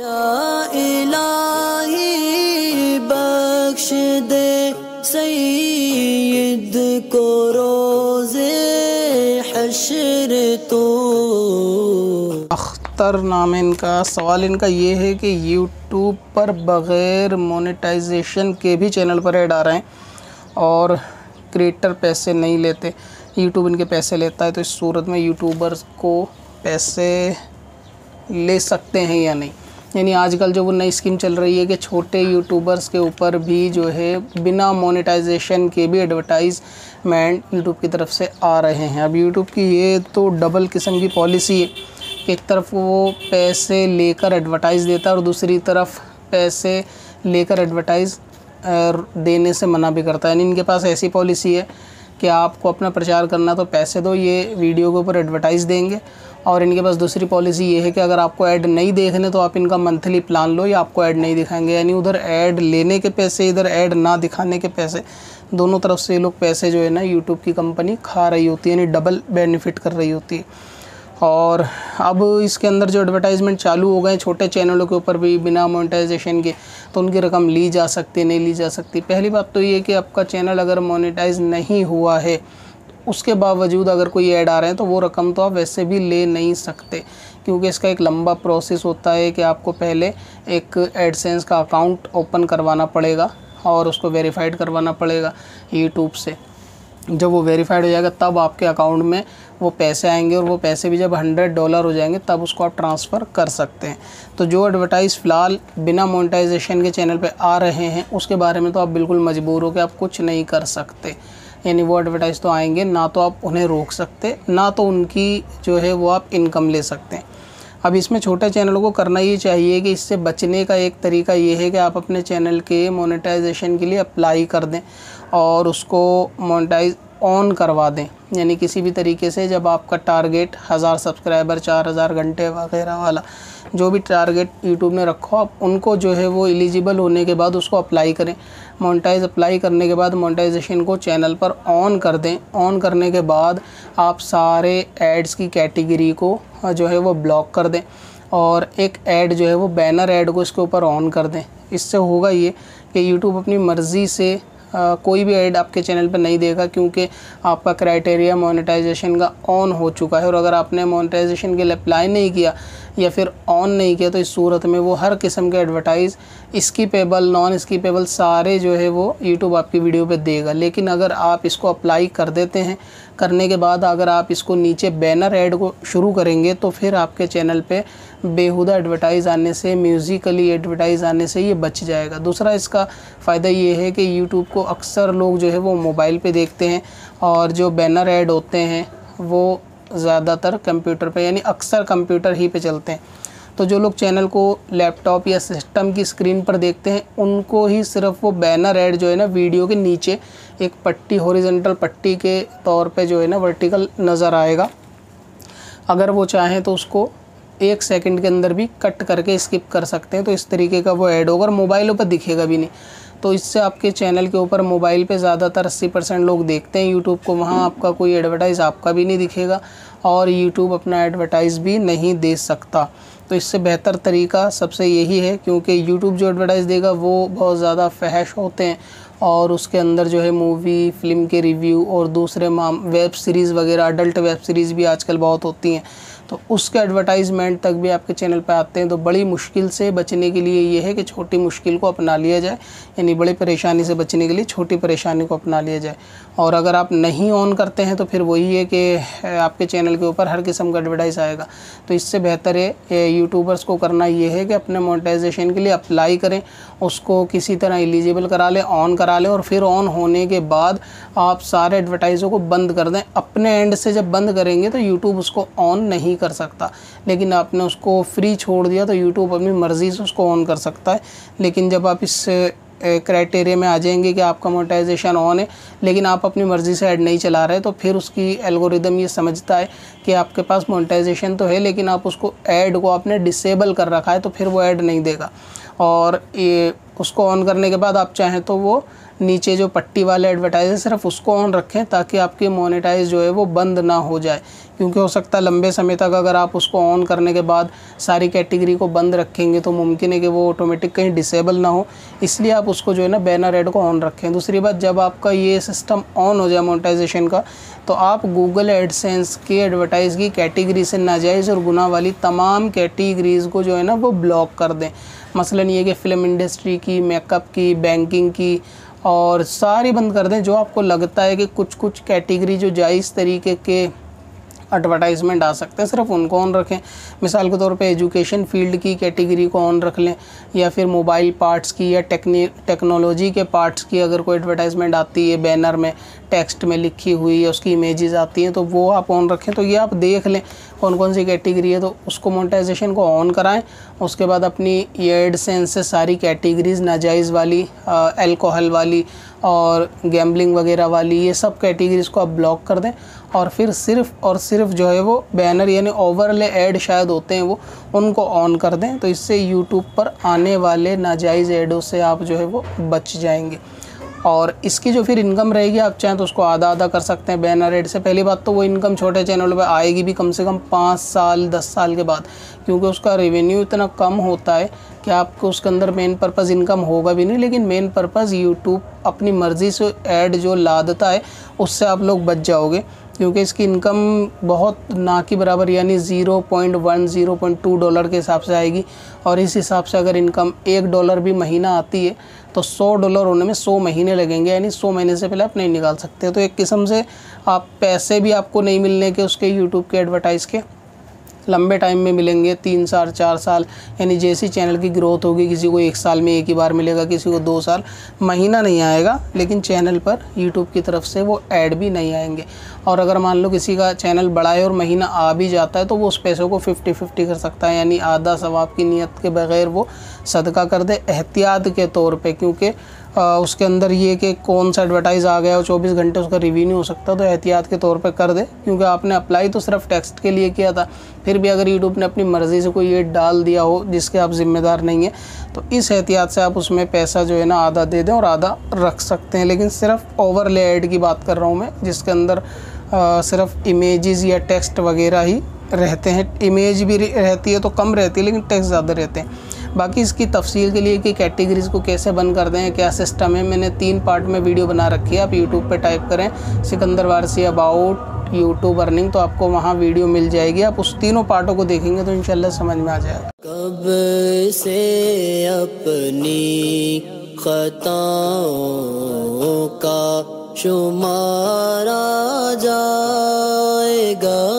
या इलाही बख्श दे सईद को रोज़े हश्र तो। अख्तर नाम इनका। सवाल इनका ये है कि यूट्यूब पर बग़ैर मोनेटाइजेशन के भी चैनल पर ऐड आ रहे हैं और क्रिएटर पैसे नहीं लेते, यूट्यूब इनके पैसे लेता है, तो इस सूरत में यूट्यूबर्स को पैसे ले सकते हैं या नहीं। यानी आजकल जो वो नई स्कीम चल रही है कि छोटे यूट्यूबर्स के ऊपर भी जो है बिना मोनेटाइजेशन के भी एडवर्टाइजमेंट यूट्यूब की तरफ से आ रहे हैं। अब यूट्यूब की ये तो डबल किस्म की पॉलिसी है कि एक तरफ वो पैसे लेकर एडवर्टाइज़ देता है और दूसरी तरफ पैसे लेकर एडवर्टाइज़ देने से मना भी करता है। यानी इनके पास ऐसी पॉलिसी है कि आपको अपना प्रचार करना तो पैसे दो, ये वीडियो के ऊपर एडवर्टाइज़ देंगे, और इनके पास दूसरी पॉलिसी ये है कि अगर आपको ऐड नहीं देखने तो आप इनका मंथली प्लान लो या आपको ऐड नहीं दिखाएंगे। यानी उधर ऐड लेने के पैसे, इधर ऐड ना दिखाने के पैसे, दोनों तरफ से ये लोग पैसे जो है ना यूट्यूब की कंपनी खा रही होती है, यानी डबल बेनिफिट कर रही होती है। और अब इसके अंदर जो एडवर्टाइजमेंट चालू हो गए छोटे चैनलों के ऊपर भी बिना मोनेटाइजेशन के, तो उनकी रकम ली जा सकती नहीं ली जा सकती। पहली बात तो ये कि आपका चैनल अगर मोनेटाइज नहीं हुआ है उसके बावजूद अगर कोई ऐड आ रहे हैं तो वो रकम तो आप वैसे भी ले नहीं सकते, क्योंकि इसका एक लंबा प्रोसेस होता है कि आपको पहले एक एडसेंस का अकाउंट ओपन करवाना पड़ेगा और उसको वेरीफाइड करवाना पड़ेगा यूट्यूब से। जब वो वेरीफाइड हो जाएगा तब आपके अकाउंट में वो पैसे आएंगे, और वो पैसे भी जब $100 हो जाएंगे तब उसको आप ट्रांसफ़र कर सकते हैं। तो जो एडवर्टाइज़ फ़िलहाल बिना मोनेटाइजेशन के चैनल पे आ रहे हैं उसके बारे में तो आप बिल्कुल मजबूर हो कि आप कुछ नहीं कर सकते। यानी वो एडवर्टाइज़ तो आएंगे, ना तो आप उन्हें रोक सकते, ना तो उनकी जो है वो आप इनकम ले सकते हैं। अब इसमें छोटे चैनलों को करना ये चाहिए कि इससे बचने का एक तरीका ये है कि आप अपने चैनल के मोनेटाइजेशन के लिए अप्लाई कर दें और उसको मोनेटाइज ऑन करवा दें। यानी किसी भी तरीके से जब आपका टारगेट 1000 सब्सक्राइबर, 4000 घंटे वगैरह वाला जो भी टारगेट यूट्यूब ने रखो, आप उनको जो है वो एलिजिबल होने के बाद उसको अप्लाई करें। मोनेटाइज अप्लाई करने के बाद मोनेटाइजेशन को चैनल पर ऑन कर दें। ऑन करने के बाद आप सारे एड्स की कैटेगरी को जो है वो ब्लॉक कर दें और एक ऐड जो है वो बैनर ऐड को इसके ऊपर ऑन कर दें। इससे होगा ये कि यूट्यूब अपनी मर्ज़ी से कोई भी ऐड आपके चैनल पर नहीं देगा, क्योंकि आपका क्राइटेरिया मोनेटाइजेशन का ऑन हो चुका है। और अगर आपने मोनेटाइजेशन के लिए अप्लाई नहीं किया या फिर ऑन नहीं किया तो इस सूरत में वो हर किस्म के एडवर्टाइज़, स्किपेबल, नॉन स्किपेबल, सारे जो है वो यूट्यूब आपकी वीडियो पे देगा। लेकिन अगर आप इसको अप्लाई कर देते हैं, करने के बाद अगर आप इसको नीचे बैनर ऐड को शुरू करेंगे तो फिर आपके चैनल पे बेहुदा एडवर्टाइज़ आने से, म्यूज़िकली एडवर्टाइज़ आने से ये बच जाएगा। दूसरा इसका फ़ायदा ये है कि यूट्यूब को अक्सर लोग जो है वो मोबाइल पर देखते हैं और जो बैनर ऐड होते हैं वो ज़्यादातर कंप्यूटर पे, यानी अक्सर कंप्यूटर ही पे चलते हैं। तो जो लोग चैनल को लैपटॉप या सिस्टम की स्क्रीन पर देखते हैं उनको ही सिर्फ वो बैनर ऐड जो है ना वीडियो के नीचे एक पट्टी, हॉरिजॉन्टल पट्टी के तौर पे जो है ना वर्टिकल नज़र आएगा। अगर वो चाहें तो उसको 1 सेकंड के अंदर भी कट करके स्किप कर सकते हैं। तो इस तरीके का वो ऐड होगा और मोबाइलों पर दिखेगा भी नहीं। तो इससे आपके चैनल के ऊपर मोबाइल पे ज़्यादातर 80% लोग देखते हैं यूट्यूब को, वहाँ आपका कोई एडवर्टाइज़ आपका भी नहीं दिखेगा और यूट्यूब अपना एडवर्टाइज़ भी नहीं दे सकता। तो इससे बेहतर तरीका सबसे यही है, क्योंकि यूट्यूब जो एडवर्टाइज़ देगा वो बहुत ज़्यादा फहश होते हैं और उसके अंदर जो है मूवी, फ़िल्म के रिव्यू और दूसरे वेब सीरीज़ वगैरह, अडल्ट वेब सीरीज़ भी आजकल बहुत होती हैं, तो उसके एडवर्टाइजमेंट तक भी आपके चैनल पर आते हैं। तो बड़ी मुश्किल से बचने के लिए ये है कि छोटी मुश्किल को अपना लिया जाए, यानी बड़ी परेशानी से बचने के लिए छोटी परेशानी को अपना लिया जाए। और अगर आप नहीं ऑन करते हैं तो फिर वही है कि आपके चैनल के ऊपर हर किस्म का एडवर्टाइज़ आएगा। तो इससे बेहतर है यूट्यूबर्स को करना ये है कि अपने मोनेटाइजेशन के लिए अप्लाई करें, उसको किसी तरह एलिजिबल करा लें, ऑन करा लें, और फिर ऑन होने के बाद आप सारे एडवर्टाइज़ों को बंद कर दें। अपने एंड से जब बंद करेंगे तो यूट्यूब उसको ऑन नहीं कर सकता, लेकिन आपने उसको फ्री छोड़ दिया तो यूट्यूब अपनी मर्ज़ी से उसको ऑन कर सकता है। लेकिन जब आप इस क्राइटेरिया में आ जाएंगे कि आपका मोनेटाइजेशन ऑन है लेकिन आप अपनी मर्ज़ी से ऐड नहीं चला रहे, तो फिर उसकी एल्गोरिदम ये समझता है कि आपके पास मोनेटाइजेशन तो है लेकिन आप उसको ऐड को आपने डिसेबल कर रखा है, तो फिर वो ऐड नहीं देगा। और उसको ऑन करने के बाद आप चाहें तो वो नीचे जो पट्टी वाले एडवर्टाइज है सिर्फ उसको ऑन रखें ताकि आपकी मोनेटाइज जो है वो बंद ना हो जाए, क्योंकि हो सकता है लंबे समय तक अगर आप उसको ऑन करने के बाद सारी कैटेगरी को बंद रखेंगे तो मुमकिन है कि वो ऑटोमेटिक कहीं डिसेबल ना हो, इसलिए आप उसको जो है ना बैनर एड को ऑन रखें। दूसरी बात, जब आपका ये सिस्टम ऑन हो जाए मोनेटाइजेशन का, तो आप गूगल एडसेंस के एडवर्टाइज़ की कैटेगरी से नाजायज़ और गुनाह वाली तमाम कैटेगरीज़ को जो है ना वो ब्लॉक कर दें। मसलन ये कि फ़िल्म इंडस्ट्री की, मेकअप की, बैंकिंग की और सारी बंद कर दें जो आपको लगता है कि कुछ कुछ कैटेगरी जो जायज़ तरीके के एडवर्टाइजमेंट आ सकते हैं सिर्फ उनको ऑन रखें। मिसाल के तौर पे एजुकेशन फील्ड की कैटेगरी को ऑन रख लें, या फिर मोबाइल पार्ट्स की या टेक्नोलॉजी के पार्ट्स की अगर कोई एडवर्टाइजमेंट आती है बैनर में टेक्स्ट में लिखी हुई या उसकी इमेजेस आती हैं तो वो आप ऑन रखें। तो ये आप देख लें कौन कौन सी कैटेगरी है, तो उसको मोनेटाइजेशन को ऑन कराएं। उसके बाद अपनी एडसेंस से सारी कैटेगरीज़ नाजायज़ वाली, अल्कोहल वाली और गैम्बलिंग वगैरह वाली, ये सब कैटेगरीज़ को आप ब्लॉक कर दें और फिर सिर्फ़ और सिर्फ जो है वो बैनर यानी ओवरले ऐड शायद होते हैं वो उनको ऑन कर दें। तो इससे यूट्यूब पर आने वाले नाजायज़ ऐडों से आप जो है वो बच जाएंगे। और इसकी जो फिर इनकम रहेगी आप चाहें तो उसको आधा आधा कर सकते हैं बैनर ऐड से। पहली बात तो वो इनकम छोटे चैनल पर आएगी भी कम से कम 5 साल 10 साल के बाद, क्योंकि उसका रेवेन्यू इतना कम होता है कि आपको उसके अंदर मेन पर्पज़ इनकम होगा भी नहीं, लेकिन मेन पर्पज़ यूट्यूब अपनी मर्ज़ी से ऐड जो ला देता है उससे आप लोग बच जाओगे, क्योंकि इसकी इनकम बहुत ना के बराबर यानी 0.1 0.2 डॉलर के हिसाब से आएगी। और इस हिसाब से अगर इनकम $1 भी महीना आती है तो $100 होने में 100 महीने लगेंगे, यानी 100 महीने से पहले आप नहीं निकाल सकते। तो एक किस्म से आप पैसे भी आपको नहीं मिलने के उसके यूट्यूब के एडवर्टाइज़ के लंबे टाइम में मिलेंगे, 3 साल 4 साल, यानी जैसी चैनल की ग्रोथ होगी किसी को 1 साल में 1 ही बार मिलेगा, किसी को 2 साल, महीना नहीं आएगा लेकिन चैनल पर यूट्यूब की तरफ से वो ऐड भी नहीं आएंगे। और अगर मान लो किसी का चैनल बड़ा है और महीना आ भी जाता है तो वो उस पैसों को 50-50 कर सकता है, यानी आधा सवाब की नीयत के बग़ैर वो सदका कर दे एहतियात के तौर पर, क्योंकि उसके अंदर ये कि कौन सा एडवर्टाइज़ आ गया और 24 घंटे उसका रिवेन्यू हो सकता है, तो एहतियात के तौर पे कर दे, क्योंकि आपने अप्लाई तो सिर्फ टेक्स्ट के लिए किया था, फिर भी अगर यूट्यूब ने अपनी मर्ज़ी से कोई ये डाल दिया हो जिसके आप ज़िम्मेदार नहीं है तो इस एहतियात से आप उसमें पैसा जो है ना आधा दे दें और आधा रख सकते हैं। लेकिन सिर्फ ओवरले ऐड की बात कर रहा हूँ मैं, जिसके अंदर सिर्फ इमेजेस या टेक्स्ट वगैरह ही रहते हैं, इमेज भी रहती है तो कम रहती है लेकिन टेक्स्ट ज़्यादा रहते हैं। बाकी इसकी तफसील के लिए कि कैटेगरीज़ को कैसे बंद कर दें, क्या सिस्टम है, मैंने 3 पार्ट में वीडियो बना रखी है। आप यूट्यूब पे टाइप करें Sikandar Warsi about YouTube earning तो आपको वहाँ वीडियो मिल जाएगी। आप उस 3 पार्टों को देखेंगे तो इंशाल्लाह समझ में आ जाएगा। कब से अपनी खताओं का शुमारा जाएगा।